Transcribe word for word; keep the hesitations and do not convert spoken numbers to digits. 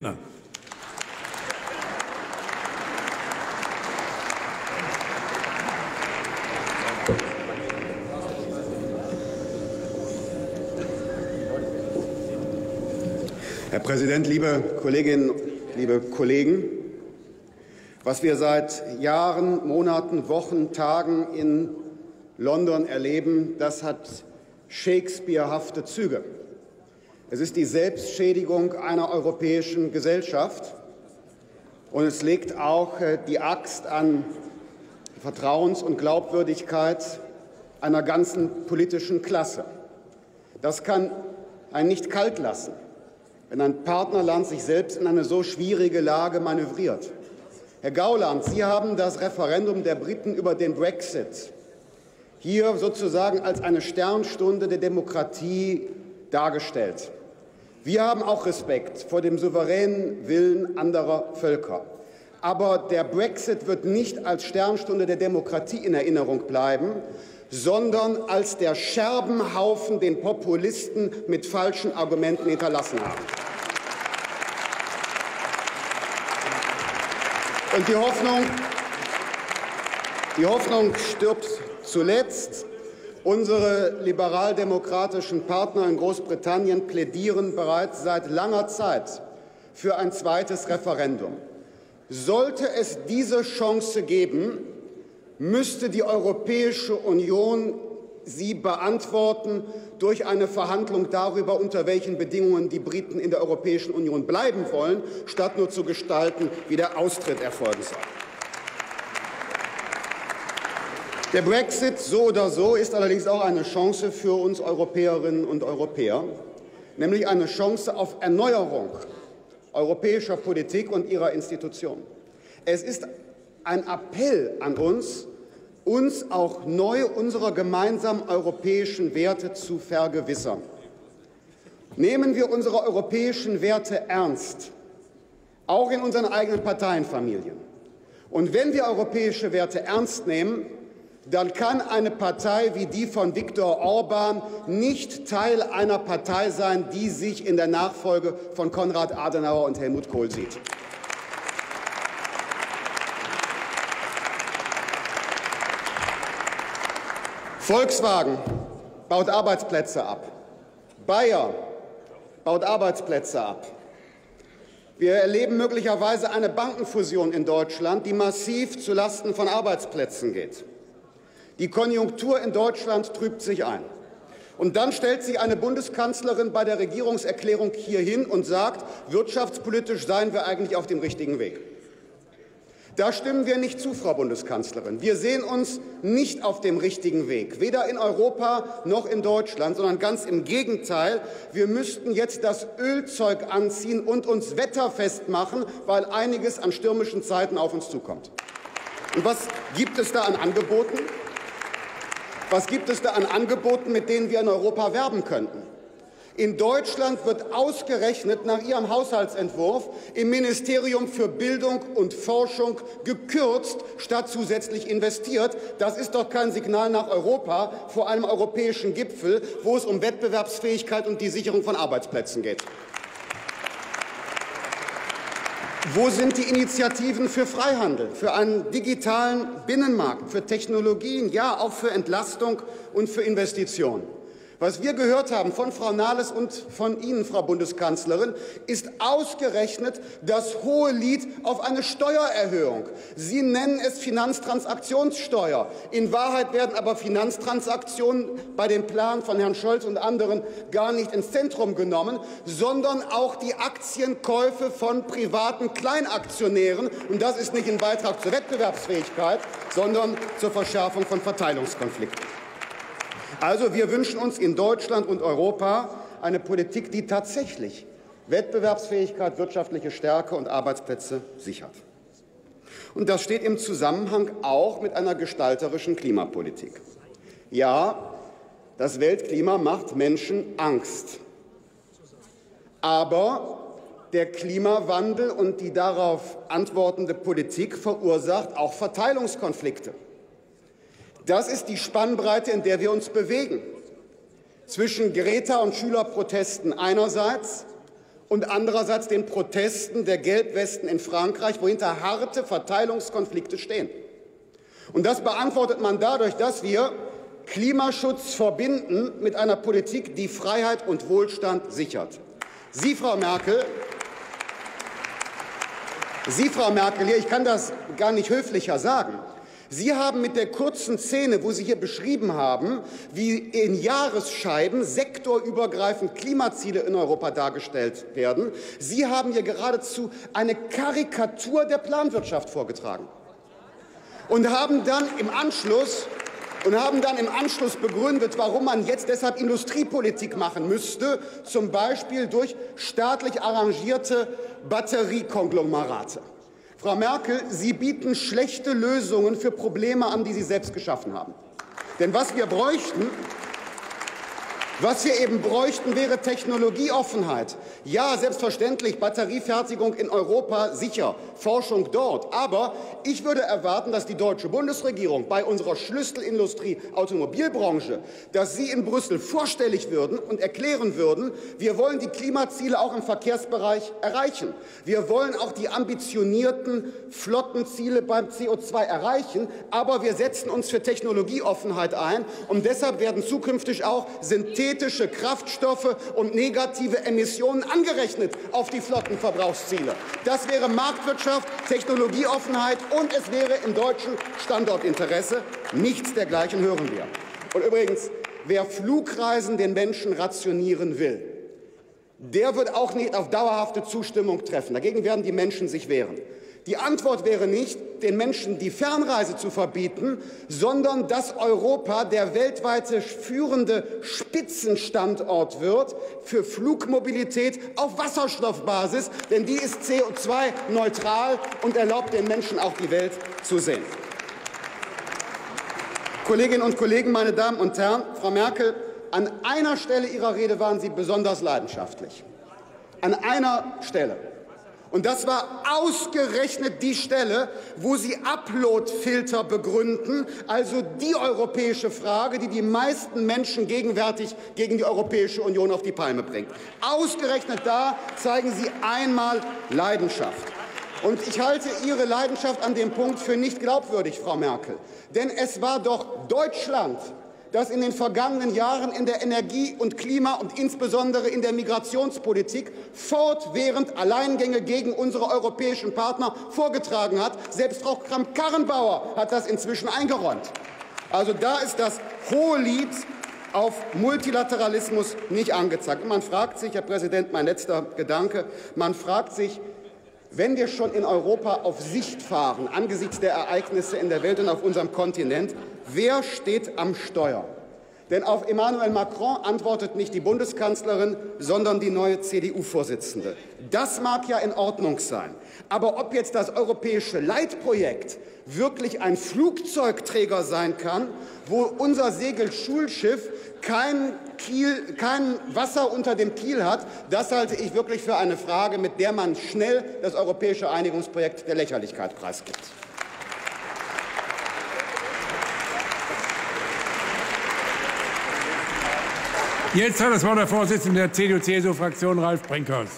Nein. Herr Präsident, liebe Kolleginnen, liebe Kollegen! Was wir seit Jahren, Monaten, Wochen, Tagen in London erleben, das hat Shakespearehafte Züge. Es ist die Selbstschädigung einer europäischen Gesellschaft, und es legt auch die Axt an Vertrauens- und Glaubwürdigkeit einer ganzen politischen Klasse. Das kann einen nicht kalt lassen, wenn ein Partnerland sich selbst in eine so schwierige Lage manövriert. Herr Gauland, Sie haben das Referendum der Briten über den Brexit hier sozusagen als eine Sternstunde der Demokratie dargestellt. Wir haben auch Respekt vor dem souveränen Willen anderer Völker. Aber der Brexit wird nicht als Sternstunde der Demokratie in Erinnerung bleiben, sondern als der Scherbenhaufen, den Populisten mit falschen Argumenten hinterlassen haben. Und die Hoffnung, die Hoffnung stirbt zuletzt. Unsere liberaldemokratischen Partner in Großbritannien plädieren bereits seit langer Zeit für ein zweites Referendum. Sollte es diese Chance geben, müsste die Europäische Union sie beantworten durch eine Verhandlung darüber, unter welchen Bedingungen die Briten in der Europäischen Union bleiben wollen, statt nur zu gestalten, wie der Austritt erfolgen soll. Der Brexit, so oder so, ist allerdings auch eine Chance für uns Europäerinnen und Europäer, nämlich eine Chance auf Erneuerung europäischer Politik und ihrer Institutionen. Es ist ein Appell an uns, uns auch neu unserer gemeinsamen europäischen Werte zu vergewissern. Nehmen wir unsere europäischen Werte ernst, auch in unseren eigenen Parteienfamilien. Und wenn wir europäische Werte ernst nehmen, dann kann eine Partei wie die von Viktor Orban nicht Teil einer Partei sein, die sich in der Nachfolge von Konrad Adenauer und Helmut Kohl sieht. Volkswagen baut Arbeitsplätze ab. Bayer baut Arbeitsplätze ab. Wir erleben möglicherweise eine Bankenfusion in Deutschland, die massiv zulasten von Arbeitsplätzen geht. Die Konjunktur in Deutschland trübt sich ein. Und dann stellt sich eine Bundeskanzlerin bei der Regierungserklärung hier hin und sagt, wirtschaftspolitisch seien wir eigentlich auf dem richtigen Weg. Da stimmen wir nicht zu, Frau Bundeskanzlerin. Wir sehen uns nicht auf dem richtigen Weg, weder in Europa noch in Deutschland, sondern ganz im Gegenteil. Wir müssten jetzt das Ölzeug anziehen und uns wetterfest machen, weil einiges an stürmischen Zeiten auf uns zukommt. Und was gibt es da an Angeboten? Was gibt es da an Angeboten, mit denen wir in Europa werben könnten? In Deutschland wird ausgerechnet nach Ihrem Haushaltsentwurf im Ministerium für Bildung und Forschung gekürzt, statt zusätzlich investiert. Das ist doch kein Signal nach Europa vor einem europäischen Gipfel, wo es um Wettbewerbsfähigkeit und die Sicherung von Arbeitsplätzen geht. Wo sind die Initiativen für Freihandel, für einen digitalen Binnenmarkt, für Technologien, ja, auch für Entlastung und für Investitionen? Was wir gehört haben von Frau Nahles und von Ihnen, Frau Bundeskanzlerin, ist ausgerechnet das hohe Lied auf eine Steuererhöhung. Sie nennen es Finanztransaktionssteuer. In Wahrheit werden aber Finanztransaktionen bei dem Plan von Herrn Scholz und anderen gar nicht ins Zentrum genommen, sondern auch die Aktienkäufe von privaten Kleinaktionären. Und das ist nicht ein Beitrag zur Wettbewerbsfähigkeit, sondern zur Verschärfung von Verteilungskonflikten. Also, wir wünschen uns in Deutschland und Europa eine Politik, die tatsächlich Wettbewerbsfähigkeit, wirtschaftliche Stärke und Arbeitsplätze sichert. Und das steht im Zusammenhang auch mit einer gestalterischen Klimapolitik. Ja, das Weltklima macht Menschen Angst. Aber der Klimawandel und die darauf antwortende Politik verursacht auch Verteilungskonflikte. Das ist die Spannbreite, in der wir uns bewegen, zwischen Greta und Schülerprotesten einerseits und andererseits den Protesten der Gelbwesten in Frankreich, wohinter harte Verteilungskonflikte stehen. Und das beantwortet man dadurch, dass wir Klimaschutz verbinden mit einer Politik, die Freiheit und Wohlstand sichert. Sie, Frau Merkel, Sie, Frau Merkel, ich kann das gar nicht höflicher sagen. Sie haben mit der kurzen Szene, wo Sie hier beschrieben haben, wie in Jahresscheiben sektorübergreifend Klimaziele in Europa dargestellt werden, Sie haben hier geradezu eine Karikatur der Planwirtschaft vorgetragen und haben dann im Anschluss und haben dann im Anschluss begründet, warum man jetzt deshalb Industriepolitik machen müsste, zum Beispiel durch staatlich arrangierte Batteriekonglomerate. Frau Merkel, Sie bieten schlechte Lösungen für Probleme an, die Sie selbst geschaffen haben. Denn was wir bräuchten, was wir eben bräuchten, wäre Technologieoffenheit. Ja, selbstverständlich, Batteriefertigung in Europa sicher, Forschung dort. Aber ich würde erwarten, dass die deutsche Bundesregierung bei unserer Schlüsselindustrie Automobilbranche, dass Sie in Brüssel vorstellig würden und erklären würden, wir wollen die Klimaziele auch im Verkehrsbereich erreichen. Wir wollen auch die ambitionierten Flottenziele beim C O zwei erreichen. Aber wir setzen uns für Technologieoffenheit ein. Und deshalb werden zukünftig auch synthetische synthetische Kraftstoffe und negative Emissionen angerechnet auf die Flottenverbrauchsziele. Das wäre Marktwirtschaft, Technologieoffenheit und es wäre im deutschen Standortinteresse. Nichts dergleichen hören wir. Und übrigens, wer Flugreisen den Menschen rationieren will, der wird auch nicht auf dauerhafte Zustimmung treffen. Dagegen werden die Menschen sich wehren. Die Antwort wäre nicht, den Menschen die Fernreise zu verbieten, sondern dass Europa der weltweite führende Spitzenstandort wird für Flugmobilität auf Wasserstoffbasis, denn die ist C O zwei neutral und erlaubt den Menschen auch die Welt zu sehen. Kolleginnen und Kollegen, meine Damen und Herren, Frau Merkel, an einer Stelle Ihrer Rede waren Sie besonders leidenschaftlich. An einer Stelle. Und das war ausgerechnet die Stelle, wo Sie Uploadfilter begründen, also die europäische Frage, die die meisten Menschen gegenwärtig gegen die Europäische Union auf die Palme bringt. Ausgerechnet da zeigen Sie einmal Leidenschaft. Und ich halte Ihre Leidenschaft an dem Punkt für nicht glaubwürdig, Frau Merkel. Denn es war doch Deutschland, das in den vergangenen Jahren in der Energie- und Klima- und insbesondere in der Migrationspolitik fortwährend Alleingänge gegen unsere europäischen Partner vorgetragen hat. Selbst Frau Kram Karrenbauer hat das inzwischen eingeräumt. Also da ist das Hohelied auf Multilateralismus nicht angezeigt. Und man fragt sich, Herr Präsident, mein letzter Gedanke, man fragt sich, wenn wir schon in Europa auf Sicht fahren, angesichts der Ereignisse in der Welt und auf unserem Kontinent, wer steht am Steuer? Denn auf Emmanuel Macron antwortet nicht die Bundeskanzlerin, sondern die neue C D U-Vorsitzende. Das mag ja in Ordnung sein. Aber ob jetzt das europäische Leitprojekt wirklich ein Flugzeugträger sein kann, wo unser Segelschulschiff kein, Kiel, kein Wasser unter dem Kiel hat, das halte ich wirklich für eine Frage, mit der man schnell das europäische Einigungsprojekt der Lächerlichkeit preisgibt. Jetzt hat das Wort der Vorsitzende der C D U C S U-Fraktion, Ralf Brinkhaus.